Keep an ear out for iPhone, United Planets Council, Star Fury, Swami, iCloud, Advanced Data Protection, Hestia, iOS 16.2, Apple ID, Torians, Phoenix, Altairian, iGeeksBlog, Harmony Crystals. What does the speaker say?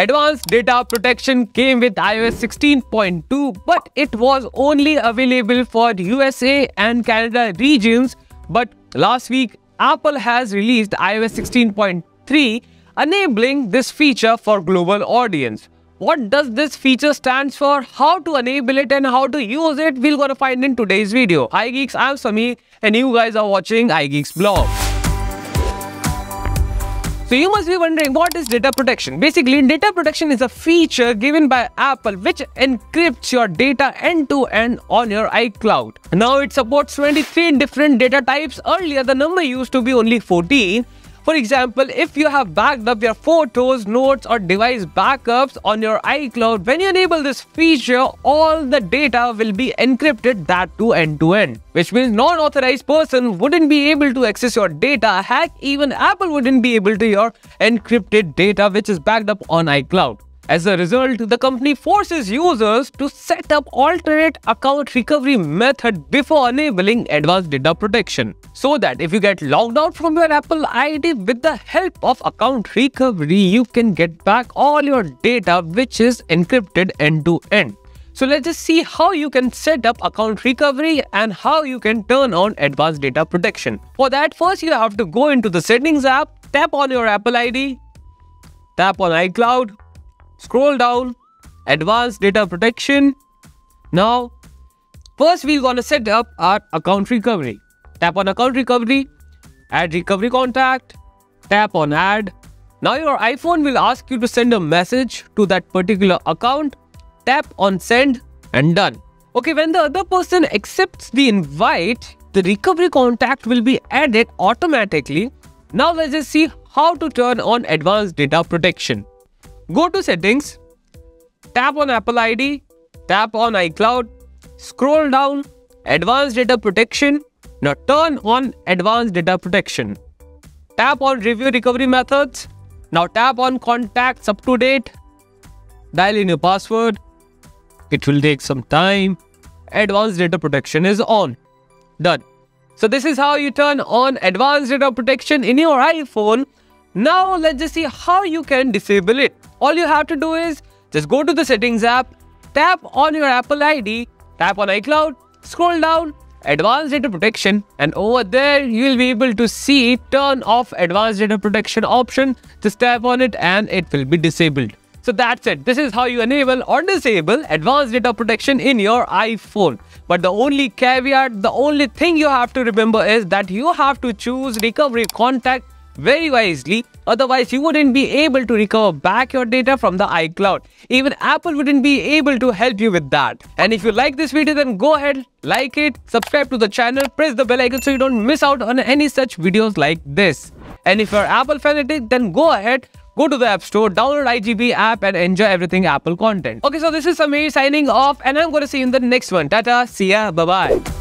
Advanced Data Protection came with iOS 16.2, but it was only available for USA and Canada regions. But last week, Apple has released iOS 16.3, enabling this feature for global audience. What does this feature stands for, how to enable it and how to use it, we're gonna find in today's video. Hi Geeks, I'm Swami and you guys are watching iGeeksBlog. So you must be wondering, what is data protection? Basically, data protection is a feature given by Apple which encrypts your data end-to-end on your iCloud. Now it supports 23 different data types. Earlier, the number used to be only 14. For example, if you have backed up your photos, notes or device backups on your iCloud, when you enable this feature, all the data will be encrypted, that too end-to-end. Which means non-authorized person wouldn't be able to access your data. Heck, even Apple wouldn't be able to your encrypted data which is backed up on iCloud. As a result, the company forces users to set up alternate account recovery method before enabling advanced data protection, so that if you get logged out from your Apple ID with the help of account recovery, you can get back all your data which is encrypted end-to-end. So let's just see how you can set up account recovery and how you can turn on advanced data protection. For that, first you have to go into the settings app, tap on your Apple ID, tap on iCloud, scroll down, advanced data protection. Now, first we're gonna set up our account recovery. Tap on account recovery, add recovery contact, tap on add. Now your iPhone will ask you to send a message to that particular account. Tap on send and done. Okay, when the other person accepts the invite, the recovery contact will be added automatically. Now let's just see how to turn on advanced data protection. Go to settings, tap on Apple ID, tap on iCloud, scroll down, advanced data protection. Now turn on advanced data protection. Tap on review recovery methods. Now tap on contacts up to date. Dial in your password. It will take some time. Advanced data protection is on. Done. So this is how you turn on advanced data protection in your iPhone. Now let's just see how you can disable it. All you have to do is just go to the settings app, tap on your Apple ID, tap on iCloud, scroll down, advanced data protection, and over there you will be able to see turn off advanced data protection option. Just tap on it and it will be disabled. So that's it. This is how you enable or disable advanced data protection in your iPhone. But the only caveat, the only thing you have to remember is that you have to choose recovery contact very wisely, otherwise you wouldn't be able to recover back your data from the iCloud. Even Apple wouldn't be able to help you with that. And if you like this video, then go ahead, like it, subscribe to the channel, press the bell icon so you don't miss out on any such videos like this. And if you're Apple fanatic, then go ahead, go to the App Store, download iGB app and enjoy everything Apple content. Okay, so this is Swami signing off and I'm gonna see you in the next one. Tata, see ya, bye-bye.